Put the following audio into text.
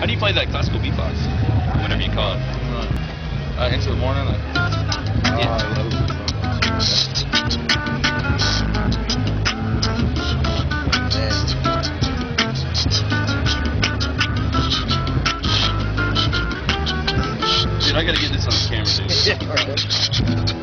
How do you play that classical beatbox? Whatever you call it. Into the Morning. I love it. Dude, I gotta get this on camera, dude.